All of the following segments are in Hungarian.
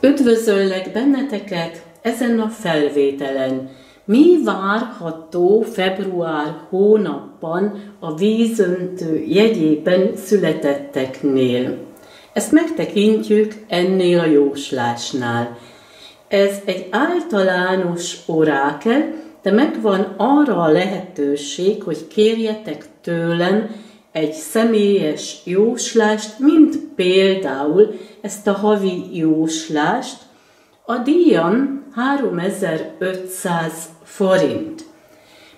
Üdvözöllek benneteket ezen a felvételen. Mi várható február hónapban a Vízöntő jegyében születetteknél? Ezt megtekintjük ennél a jóslásnál. Ez egy általános orákel, de megvan arra a lehetőség, hogy kérjetek tőlem egy személyes jóslást, mint például ezt a havi jóslást. A díjam 3500 forint.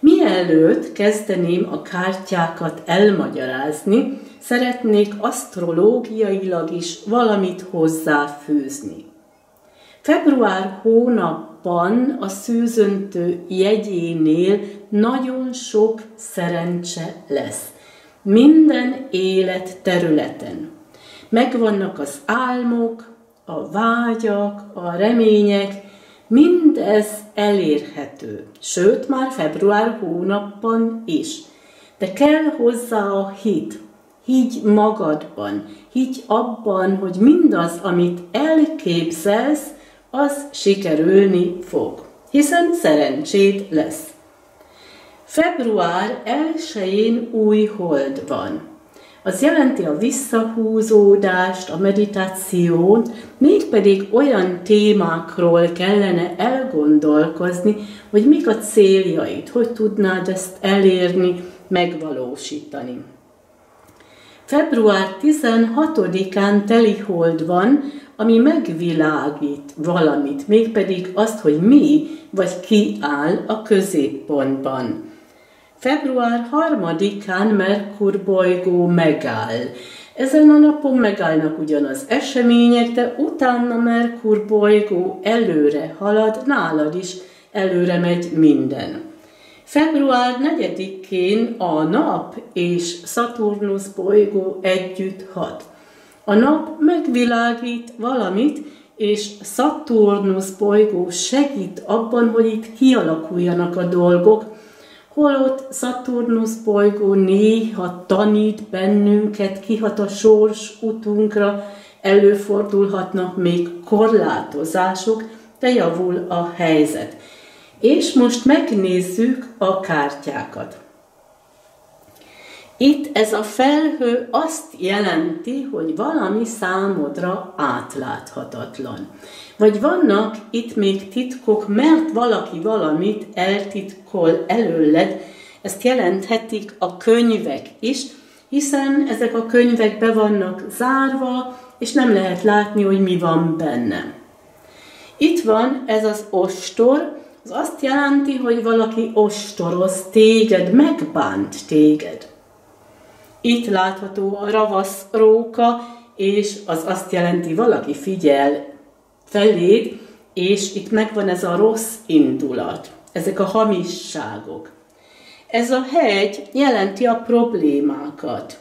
Mielőtt kezdeném a kártyákat elmagyarázni, szeretnék asztrológiailag is valamit hozzáfűzni. Február hónapban a Vízöntő jegyénél nagyon sok szerencse lesz. Minden életterületen. Megvannak az álmok, a vágyak, a remények, mindez elérhető, sőt már február hónapban is. De kell hozzá a hit. Higgy magadban, higgy abban, hogy mindaz, amit elképzelsz, az sikerülni fog, hiszen szerencsét lesz. Február 1-én új hold van. Az jelenti a visszahúzódást, a meditációt, mégpedig olyan témákról kellene elgondolkozni, hogy mik a céljaid, hogy tudnád ezt elérni, megvalósítani. Február 16-án telihold van, ami megvilágít valamit, mégpedig azt, hogy mi vagy ki áll a középpontban. Február 3-án Merkur bolygó megáll. Ezen a napon megállnak ugyanaz események, de utána Merkur bolygó előre halad, nálad is előre megy minden. Február 4-én a Nap és Szaturnusz bolygó együtt hat. A Nap megvilágít valamit, és Szaturnusz bolygó segít abban, hogy itt kialakuljanak a dolgok, holott Szaturnusz bolygó néha tanít bennünket, kihat a sors utunkra, előfordulhatnak még korlátozások, de javul a helyzet. És most megnézzük a kártyákat. Itt ez a felhő azt jelenti, hogy valami számodra átláthatatlan. Vagy vannak itt még titkok, mert valaki valamit eltitkol előled, ezt jelenthetik a könyvek is, hiszen ezek a könyvek be vannak zárva, és nem lehet látni, hogy mi van benne. Itt van ez az ostor, az azt jelenti, hogy valaki ostoroz téged, megbánt téged. Itt látható a ravasz róka, és az azt jelenti, valaki figyel feléd, és itt megvan ez a rossz indulat, ezek a hamisságok. Ez a hegy jelenti a problémákat.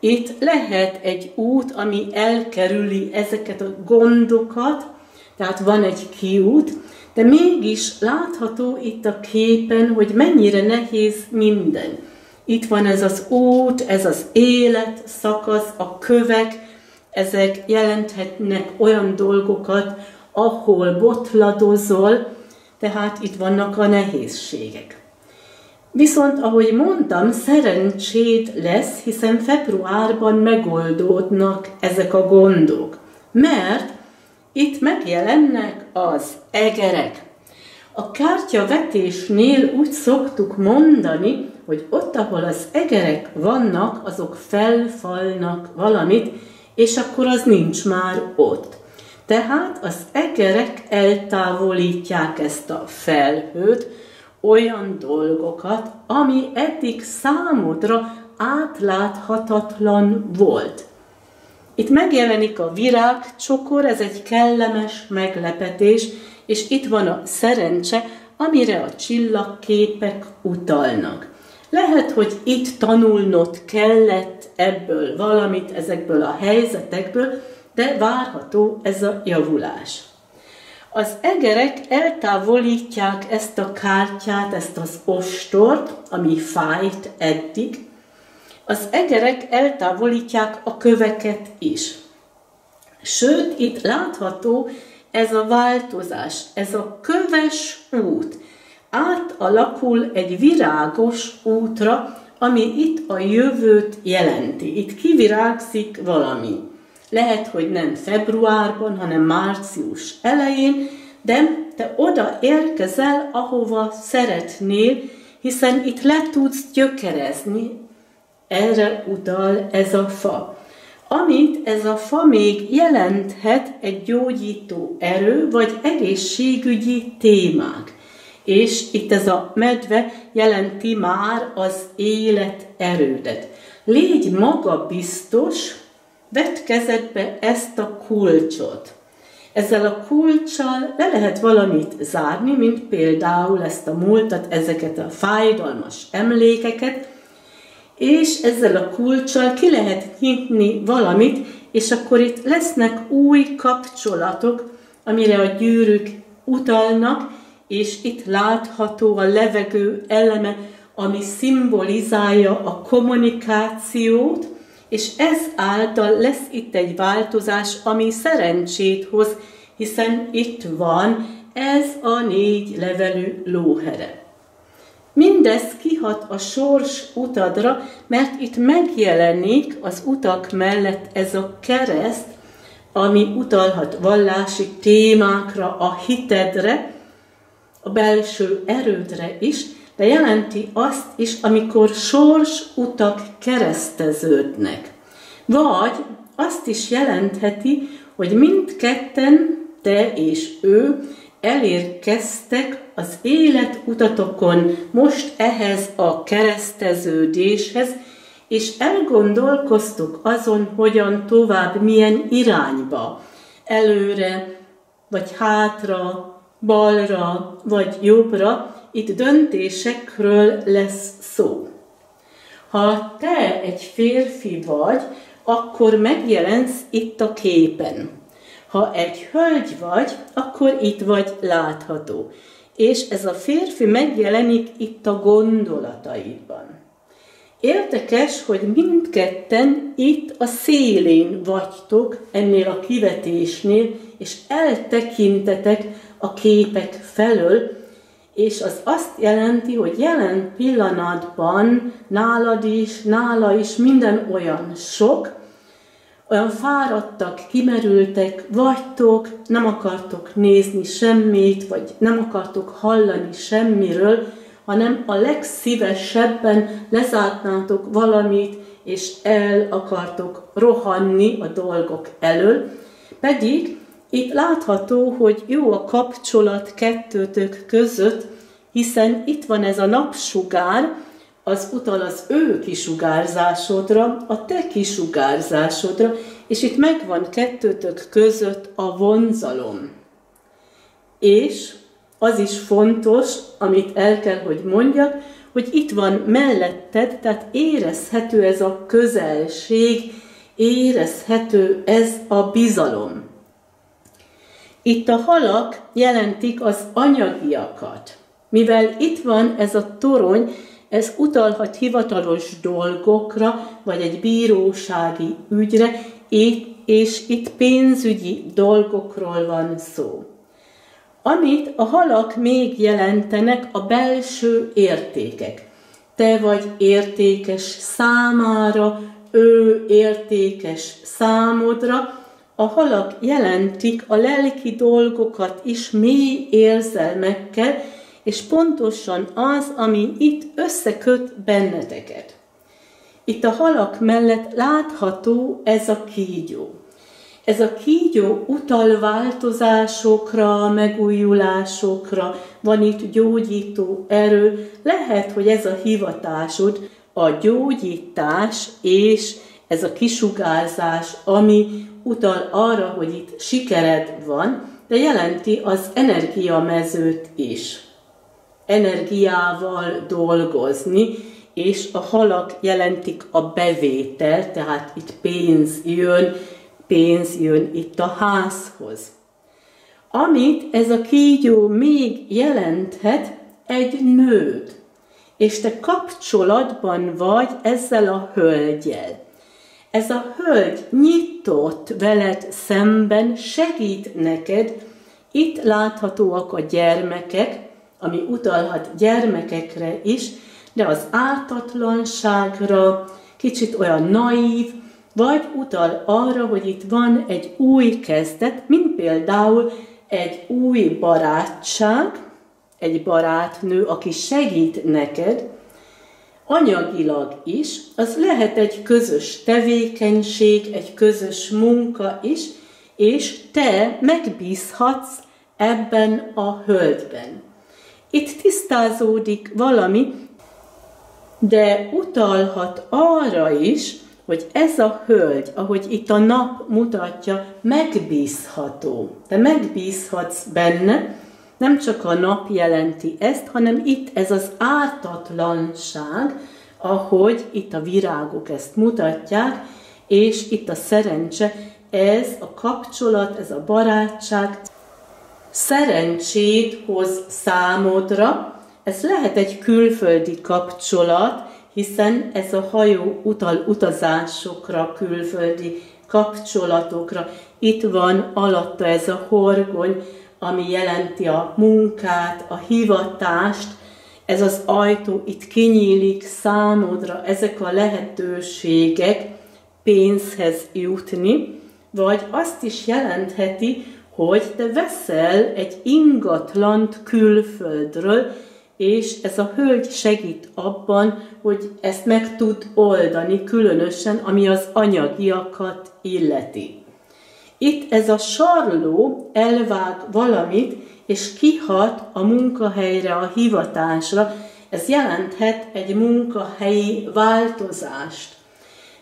Itt lehet egy út, ami elkerüli ezeket a gondokat, tehát van egy kiút, de mégis látható itt a képen, hogy mennyire nehéz minden. Itt van ez az út, ez az élet, szakasz, a kövek, ezek jelenthetnek olyan dolgokat, ahol botladozol, tehát itt vannak a nehézségek. Viszont, ahogy mondtam, szerencsét lesz, hiszen februárban megoldódnak ezek a gondok, mert itt megjelennek az egerek. A kártyavetésnél úgy szoktuk mondani, hogy ott, ahol az egerek vannak, azok felfalnak valamit, és akkor az nincs már ott. Tehát az egerek eltávolítják ezt a felhőt, olyan dolgokat, ami eddig számodra átláthatatlan volt. Itt megjelenik a virágcsokor, ez egy kellemes meglepetés, és itt van a szerencse, amire a csillagképek utalnak. Lehet, hogy itt tanulnod kellett ebből valamit, ezekből a helyzetekből, de várható ez a javulás. Az egerek eltávolítják ezt a kártyát, ezt az ostort, ami fájt eddig. Az egerek eltávolítják a köveket is. Sőt, itt látható ez a változás, ez a köves út átalakul egy virágos útra, ami itt a jövőt jelenti. Itt kivirágzik valami. Lehet, hogy nem februárban, hanem március elején, de te oda érkezel, ahova szeretnél, hiszen itt le tudsz gyökerezni. Erre utal ez a fa. Amit ez a fa még jelenthet, egy gyógyító erő, vagy egészségügyi témák. És itt ez a medve jelenti már az élet erődet. Légy magabiztos, vedd kezedbe ezt a kulcsot. Ezzel a kulcssal le lehet valamit zárni, mint például ezt a múltat, ezeket a fájdalmas emlékeket, és ezzel a kulcssal ki lehet nyitni valamit, és akkor itt lesznek új kapcsolatok, amire a gyűrűk utalnak, és itt látható a levegő eleme, ami szimbolizálja a kommunikációt, és ez által lesz itt egy változás, ami szerencsét hoz, hiszen itt van ez a 4 levelű lóhere. Mindez kihat a sors utadra, mert itt megjelenik az utak mellett ez a kereszt, ami utalhat vallási témákra, a hitedre, a belső erődre is, de jelenti azt is, amikor sorsutak kereszteződnek. Vagy azt is jelentheti, hogy mindketten, te és ő, elérkeztek az életutatokon most ehhez a kereszteződéshez, és elgondolkoztuk azon, hogyan tovább, milyen irányba, előre, vagy hátra, balra, vagy jobbra, itt döntésekről lesz szó. Ha te egy férfi vagy, akkor megjelensz itt a képen. Ha egy hölgy vagy, akkor itt vagy látható. És ez a férfi megjelenik itt a gondolataidban. Érdekes, hogy mindketten itt a szélén vagytok ennél a kivetésnél, és eltekintetek a képek felől, és az azt jelenti, hogy jelen pillanatban nálad is, nála is minden olyan sok, olyan fáradtak, kimerültek vagytok, nem akartok nézni semmit, vagy nem akartok hallani semmiről, hanem a legszívesebben lezárnátok valamit, és el akartok rohanni a dolgok elől, pedig itt látható, hogy jó a kapcsolat kettőtök között, hiszen itt van ez a napsugár, az utal az ő kisugárzásodra, a te kisugárzásodra, és itt megvan kettőtök között a vonzalom. És az is fontos, amit el kell, hogy mondjak, hogy itt van melletted, tehát érezhető ez a közelség, érezhető ez a bizalom. Itt a halak jelentik az anyagiakat. Mivel itt van ez a torony, ez utalhat hivatalos dolgokra, vagy egy bírósági ügyre, és itt pénzügyi dolgokról van szó. Amit a halak még jelentenek, a belső értékek. Te vagy értékes számára, ő értékes számodra. A halak jelentik a lelki dolgokat is mély érzelmekkel, és pontosan az, ami itt összeköt benneteket. Itt a halak mellett látható ez a kígyó. Ez a kígyó utal változásokra, megújulásokra, van itt gyógyító erő. Lehet, hogy ez a hivatásod, a gyógyítás és ez a kisugárzás, ami utal arra, hogy itt sikered van, de jelenti az energiamezőt is. Energiával dolgozni, és a halak jelentik a bevétel, tehát itt pénz jön itt a házhoz. Amit ez a kígyó még jelenthet, egy nőd, és te kapcsolatban vagy ezzel a hölgyel. Ez a hölgy nyitott veled szemben, segít neked, Itt láthatóak a gyermekek, ami utalhat gyermekekre is, de az ártatlanságra, kicsit olyan naív, vagy utal arra, hogy itt van egy új kezdet, mint például egy új barátság, egy barátnő, aki segít neked, anyagilag is, az lehet egy közös tevékenység, egy közös munka is, és te megbízhatsz ebben a hölgyben. Itt tisztázódik valami, de utalhat arra is, hogy ez a hölgy, ahogy itt a nap mutatja, megbízható. Te megbízhatsz benne, nem csak a nap jelenti ezt, hanem itt ez az ártatlanság, ahogy itt a virágok ezt mutatják, és itt a szerencse, ez a kapcsolat, ez a barátság szerencsét hoz számodra. Ez lehet egy külföldi kapcsolat, hiszen ez a hajó utal utazásokra, külföldi kapcsolatokra. Itt van alatta ez a horgony, ami jelenti a munkát, a hivatást. Ez az ajtó itt kinyílik számodra, ezek a lehetőségek pénzhez jutni, vagy azt is jelentheti, hogy te veszel egy ingatlant külföldről, és ez a hölgy segít abban, hogy ezt meg tud oldani, különösen, ami az anyagiakat illeti. Itt ez a sarló elvág valamit, és kihat a munkahelyre, a hivatásra. Ez jelenthet egy munkahelyi változást.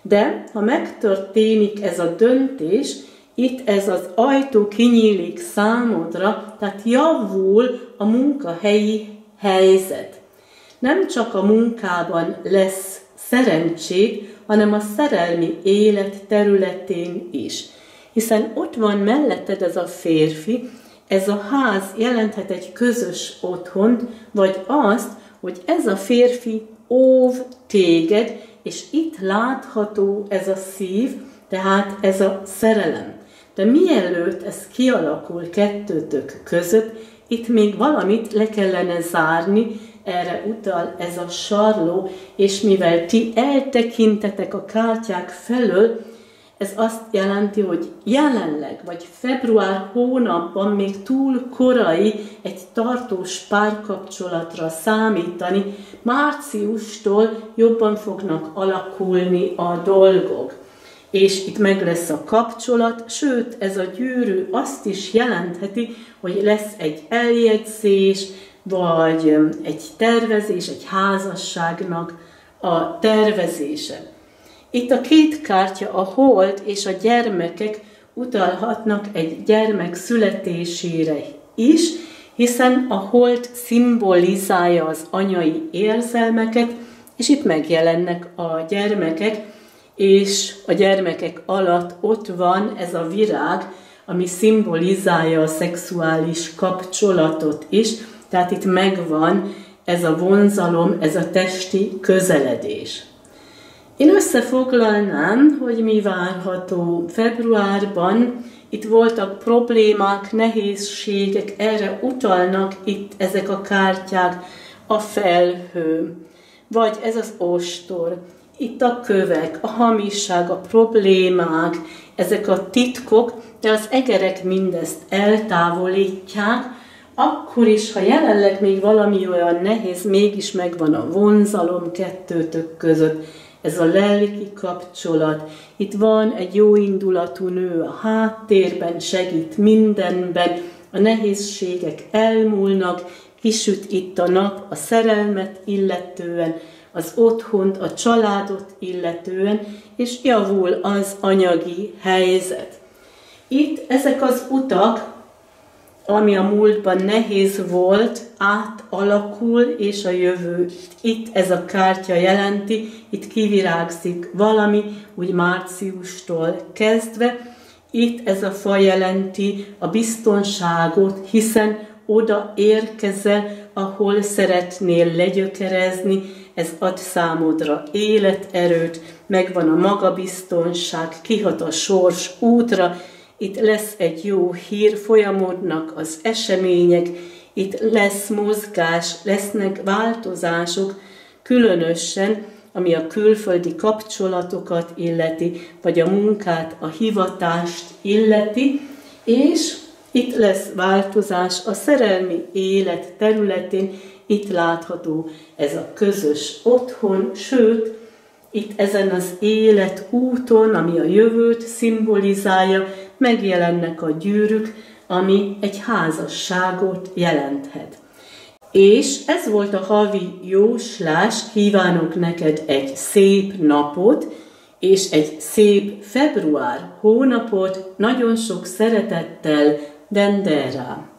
De ha megtörténik ez a döntés, itt ez az ajtó kinyílik számodra, tehát javul a munkahelyi helyzet. Nem csak a munkában lesz szerencséd, hanem a szerelmi élet területén is. Hiszen ott van melletted ez a férfi, ez a ház jelenthet egy közös otthont, vagy azt, hogy ez a férfi óv téged, és itt látható ez a szív, tehát ez a szerelem. De mielőtt ez kialakul kettőtök között, itt még valamit le kellene zárni, erre utal ez a sarló, és mivel ti eltekintetek a kártyák felől, ez azt jelenti, hogy jelenleg, vagy február hónapban még túl korai egy tartós párkapcsolatra számítani, márciustól jobban fognak alakulni a dolgok. És itt meg lesz a kapcsolat, sőt, ez a gyűrű azt is jelentheti, hogy lesz egy eljegyzés, vagy egy tervezés, egy házasságnak a tervezése. Itt a két kártya, a hold és a gyermekek utalhatnak egy gyermek születésére is, hiszen a hold szimbolizálja az anyai érzelmeket, és itt megjelennek a gyermekek, és a gyermekek alatt ott van ez a virág, ami szimbolizálja a szexuális kapcsolatot is, tehát itt megvan ez a vonzalom, ez a testi közeledés. Én összefoglalnám, hogy mi várható februárban. Itt voltak problémák, nehézségek, erre utalnak itt ezek a kártyák, a felhő, vagy ez az ostor. Itt a kövek, a hamiság, a problémák, ezek a titkok, de az egerek mindezt eltávolítják, akkor is, ha jelenleg még valami olyan nehéz, mégis megvan a vonzalom kettőtök között, ez a lelki kapcsolat. Itt van egy jóindulatú nő a háttérben, segít mindenben, a nehézségek elmúlnak, kisüt itt a nap a szerelmet illetően, az otthont, a családot illetően, és javul az anyagi helyzet. Itt ezek az utak, ami a múltban nehéz volt, átalakul, és a jövő. Itt ez a kártya jelenti, itt kivirágzik valami, úgy márciustól kezdve. Itt ez a fa jelenti a biztonságot, hiszen oda érkezel, ahol szeretnél legyökerezni, ez ad számodra életerőt, megvan a magabiztonság, kihat a sors útra, itt lesz egy jó hír, folyamodnak az események, itt lesz mozgás, lesznek változások, különösen, ami a külföldi kapcsolatokat illeti, vagy a munkát, a hivatást illeti, és itt lesz változás a szerelmi élet területén, itt látható ez a közös otthon, sőt, itt ezen az életúton, ami a jövőt szimbolizálja, megjelennek a gyűrűk, ami egy házasságot jelenthet. És ez volt a havi jóslás, kívánok neked egy szép napot, és egy szép február hónapot, nagyon sok szeretettel, Dendera!